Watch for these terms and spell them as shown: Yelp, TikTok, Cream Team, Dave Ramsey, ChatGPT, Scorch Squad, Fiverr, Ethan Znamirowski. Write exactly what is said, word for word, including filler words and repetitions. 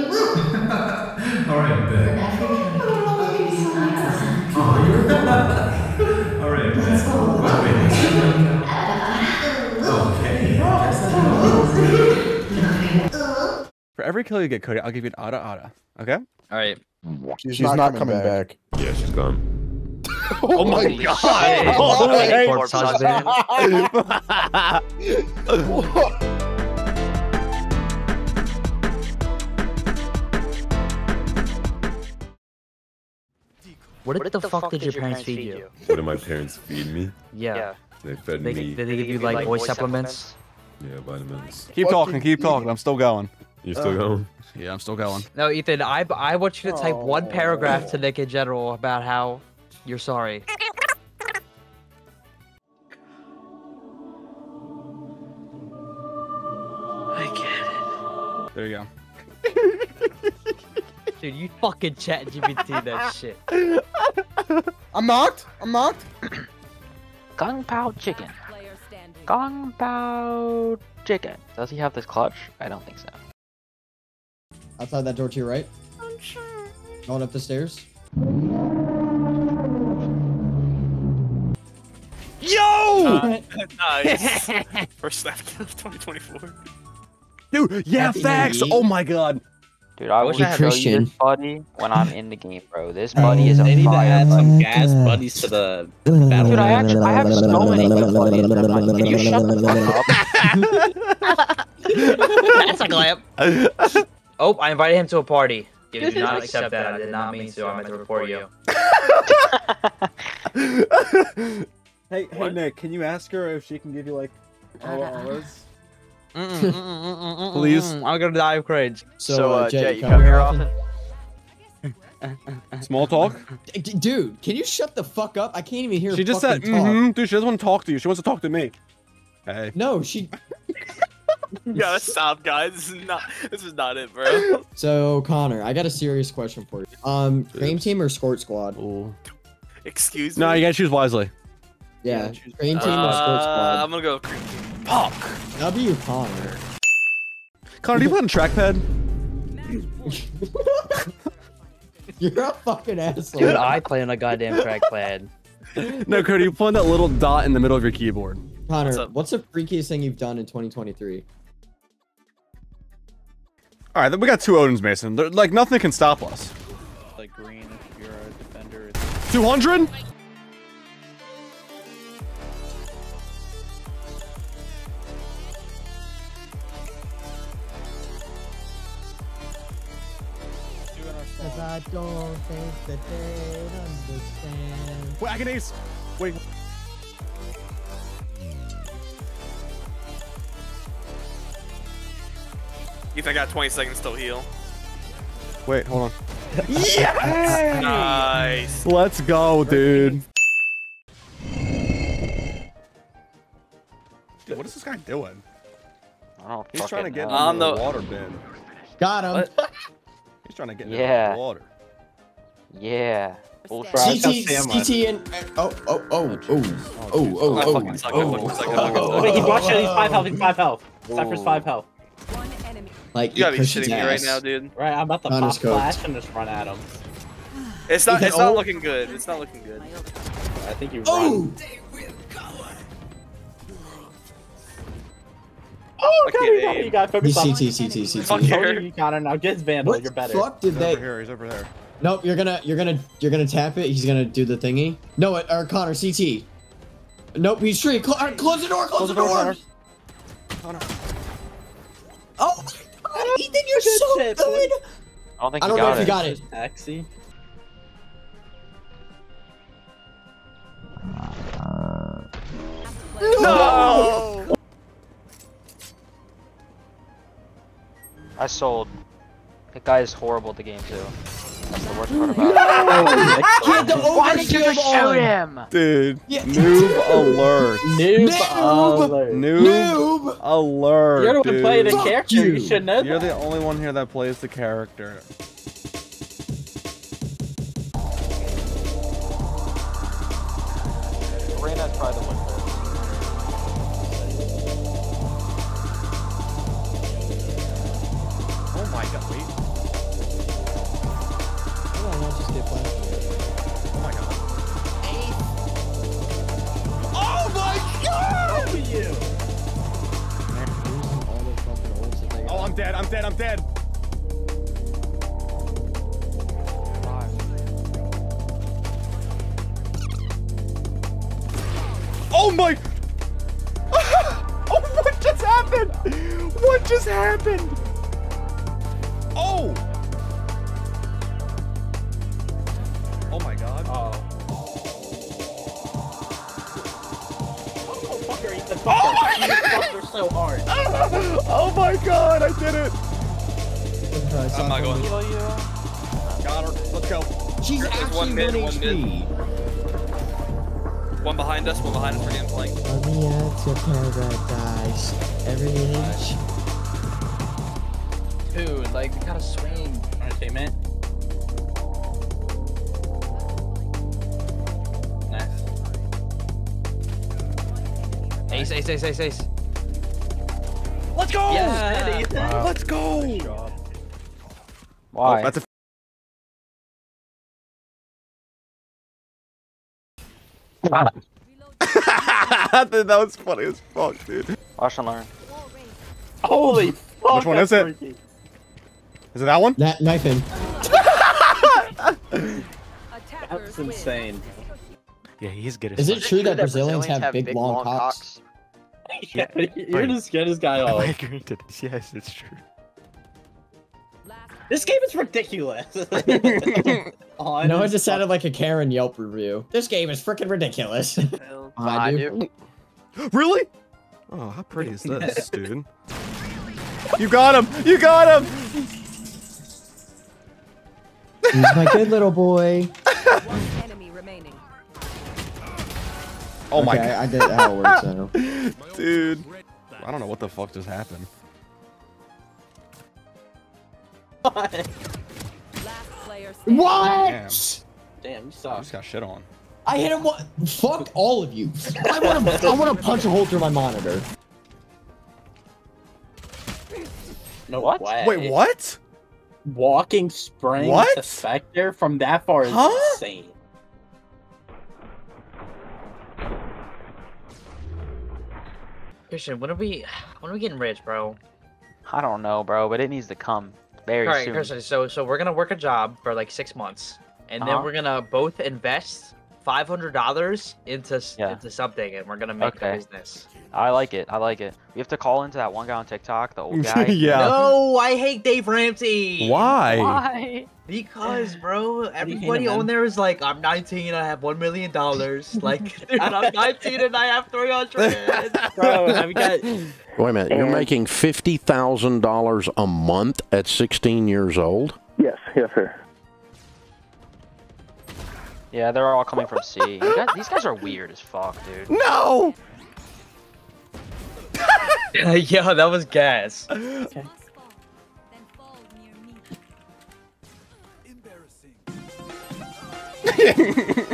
the room. All right, Ben. Oh, you're welcome. All right, Ben. Okay. For every kill you get, Cody, I'll give you an ada ada. Okay? All right. She's, she's not, not coming, coming back. back. Yeah, she's gone. Oh, oh my god! god. Oh, hey, corpse husband. What, what the, the fuck, fuck did your parents feed you? What did my parents feed me? Yeah. They fed they, me. Did they give you like voice supplements? Yeah, vitamins. Keep what talking, keep talking. I'm still going. You're still uh, going? Yeah, I'm still going. No, Ethan, I, I want you to type oh. one paragraph to Nick in general about how you're sorry. I get it. There you go. Dude, you fucking chat G P T that shit. I'm not. I'm not. Kung Pao Chicken. Kung Pao Chicken. Does he have this clutch? I don't think so. Outside that door to your right. I'm sure. Going up the stairs. Yo! Uh, nice. First snap kill of twenty twenty-four. Dude, yeah, Happy facts! Oh my god. Dude, I wish Holy I had Christian. This buddy when I'm in the game, bro. This buddy is a fire. They need to add buddy. some gas buddies to the battle. Dude, I, actually, I have so many good buddies. Can you shut the fuck up? That's a glamp. Oh, I invited him to a party. You did not accept that. I did not mean to. I meant to report you. Hey, what? Hey, Nick, can you ask her if she can give you, like, all hours? Please? I'm gonna die of cringe. So, so uh, Jay, Jay, you come, come here often? often? Small talk? D dude, can you shut the fuck up? I can't even hear her She just said, mm-hmm, dude, she doesn't want to talk to you. She wants to talk to me. Hey. No, she... Yo, stop, guys. This is not, this is not it, bro. So, Connor, I got a serious question for you. Um, Cream Team or Scorch Squad? Ooh. Excuse me? No, you gotta choose wisely. Yeah, yeah Cream Team uh, or Scorch Squad? I'm gonna go Cream Team. Punk! W Connor. Connor, do you play on a trackpad? You're a fucking asshole. Dude, I play on a goddamn trackpad. No, Cody, you play on that little dot in the middle of your keyboard. Connor, what's, what's the freakiest thing you've done in twenty twenty-three? Alright, then we got two Odins, Mason. They're, like, nothing can stop us. Like, green, if you're a defender. two hundred? Cause I don't think that they understand. Wait, I can ace! Wait. You think I got twenty seconds to still heal? Wait, hold on. Yes! Nice! Let's go, dude. Dude, what is this guy doing? Oh, He's trying to get on the water bin. Got him! He's trying to get yeah. in the water. Yeah. Bro, C T and oh oh oh oh oh oh oh oh. Wait, he's watching. He's five health. He's five health. Cypher's five health. One enemy. Like you gotta be shitting me right now, dude. Right, I'm about to pop flash and just run at him. It's not. It's not looking good. It's not looking good. I think you run. Oh, God, you got focus on C T, C T, C T. Fuck here. You got it now. Get Vandal. You're better. What the fuck did they? He's over here. He's over there. Nope. You're gonna. You're gonna. You're gonna tap it. He's gonna do the thingy. No. It, or Connor. C T. Nope. He's free. Cl right, close the door. Close, close the door. door. Connor. Oh my God, Ethan, you're good so tip, good. I don't think I don't you know if you got it. Axie. No. no! I sold. That guy is horrible at the game too. That's the worst part about it. Get the Why did you just shoot him? Dude. Yeah. Noob alert. Noob, noob alert. Noob, noob alert. You're the one playing the character. You, you should know You're that. the only one here that plays the character. Reina tried to win. Oh my god, wait. I'm dead, I'm dead, I'm dead. Oh my! Oh, what just happened? What just happened? Oh! Oh my god. Uh oh. Oh, fucker, you the fucker. Oh my god! You're so hard. Oh my god, I did it! I'm not going. Got her. Let's go. She's actually one mid, one mid. One behind us, one behind us for the end flank. Let me add to paradise. Every inch. Dude, like, we gotta swing. Aren't they, man? Nice. Ace, ace, ace, ace, ace. Let's go! Yeah. Wow. Let's go! Nice job. Why? Oh, that's a that was funny as fuck, dude. Watch and learn. Holy fuck. Which one is it? Freaky. Is it that one? That knife in. That's insane. Yeah, he's good as Is it true that, that Brazilians, Brazilians have, have big, big long, long cocks? cocks? Yeah, you're gonna scare this guy off. I agree to this. Yes, it's true. This game is ridiculous. Oh, no, it just sounded like a Karen Yelp review. This game is freaking ridiculous. Well, I do. Really? Oh, how pretty is this, dude? You got him! You got him! He's my good little boy. One enemy remaining. Oh okay, my god. I did how it works, I know. Dude. I don't know what the fuck just happened. What? Last player standing. What? Damn. Damn, you suck. I just got shit on. I hit him. What? Fuck all of you. I want to. I want to punch a hole through my monitor. No what? Way. Wait, what? Walking spring. What? The specter from that far is huh? insane. Christian, when are we? When are we getting rich, bro? I don't know, bro, but it needs to come. Very All right, soon. Christian, so so we're gonna work a job for like six months, and uh-huh. then we're gonna both invest five hundred dollars into yeah. into something, and we're gonna make okay. a business. I like it. I like it. We have to call into that one guy on TikTok, the old guy. Yeah. No, I hate Dave Ramsey. Why? Why? Because, bro, everybody on there is like, I'm nineteen, I have one million dollars. Like, dude, I'm nineteen and I have three hundred. Bro, have you got? Wait a minute, you're making fifty thousand dollars a month at sixteen years old? Yes, yes, sir. Yeah, they're all coming from C. Guys, these guys are weird as fuck, dude. No! Yeah, that was gas. Okay. Embarrassing.